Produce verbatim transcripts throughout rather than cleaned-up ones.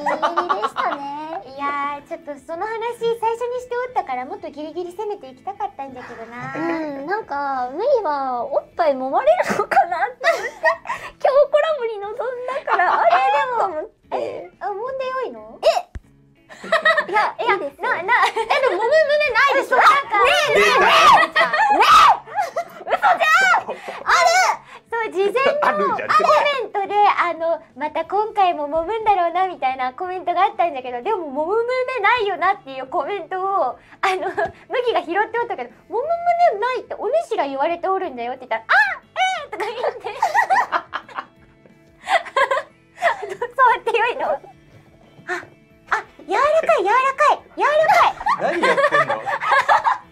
ギリギリでしたね。いやー、ちょっとその話最初にしておったから、もっとギリギリ攻めていきたかったんだけどな。うん、なんか無理はおっぱい揉まれるのかなって思って今日コラボに臨んだからあれでもと思って。あ、問題多いの？え？いやいや、ななえでも揉む揉めないでしょ。ねえねえねえ。嘘じゃん。ある。そう、事前のコメントであのまた今回も揉むんだろうなみたいなコメントがあったんだけど、でも揉む揉めないよなっていうコメントをあの麦が拾っておったけど、揉む揉めないってお主が言われておるんだよって言ったら、あえーとか言って。そうって良いの？あ。柔らかい柔らかい柔らかい。何やってんの？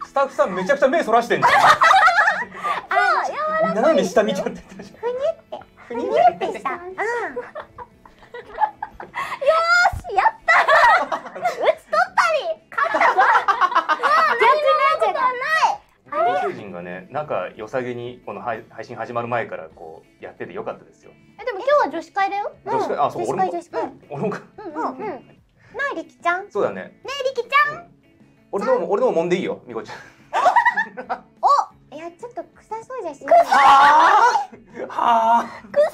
スタッフさんめちゃくちゃ目そらしてんじゃん。あ、柔らかい。斜め下見ちゃってたじゃん。ふにゅってふにゅってした。うん。よーしやった。打ち取ったり勝ったわ。逆なんじゃない。ご主人がね、なんか良さげにこの配信始まる前からこうやってて良かったですよ。え、でも今日は女子会だよ。女子会、あ、そう俺も。女子会。俺も。うんうん。なあ、りきちゃん。そうだね。ねえ、りきちゃん。俺のも、俺のも揉んでいいよ、みこちゃん。お、いや、ちょっと臭そうじゃし。臭い。はー。臭いの？え、ち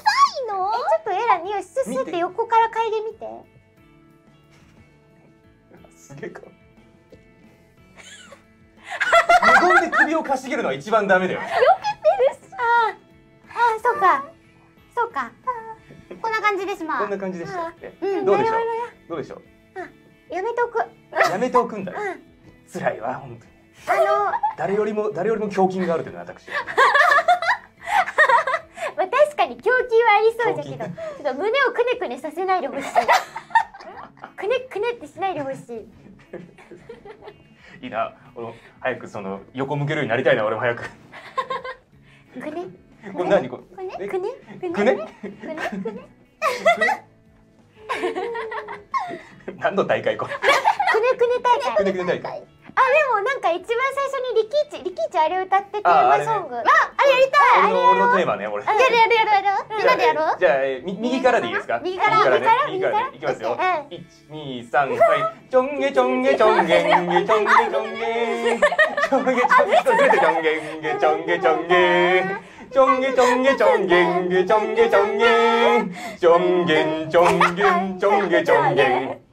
ょっとエラ、匂いすすって横から嗅いでみて。すげえか。無言で首をかしげるのは一番ダメだよ。避けてるさ。ああ、そうか。そうか。こんな感じですま。こんな感じでした。うん、どうでしょう。どうでしょう。やめておく。やめておくんだ。辛いわ、本当に。あの、誰よりも、誰よりも胸筋があるというのは私。まあ、確かに胸筋はありそうだけど、ちょっと胸をくねくねさせないでほしい。くねくねってしないでほしい。いいな、俺も早くその横向けるようになりたいな、俺も早く。くね。これ何、これ。くね。くね。くね。くね。くね。何の大会これ。くねくね大会。くねくね大会。あ、でもなんか一番最初にリキーチ、リキーチあれ歌ってテーマソング。あ、あれやりたい。俺のテーマね、俺。やるやるやるやる。みんなでやろう。じゃあ右からでいいですか？右からね。右からね。いきますよ。一、二、三、はい。ちょんげちょんげちょんげんげちょんげちょんげ。ちょんげちょんげちょんげんげちょんげちょんげ。ちょんげちょんげちょんげんげちょんげちょんげんちょんげんちょんげんちょんげちょんげん。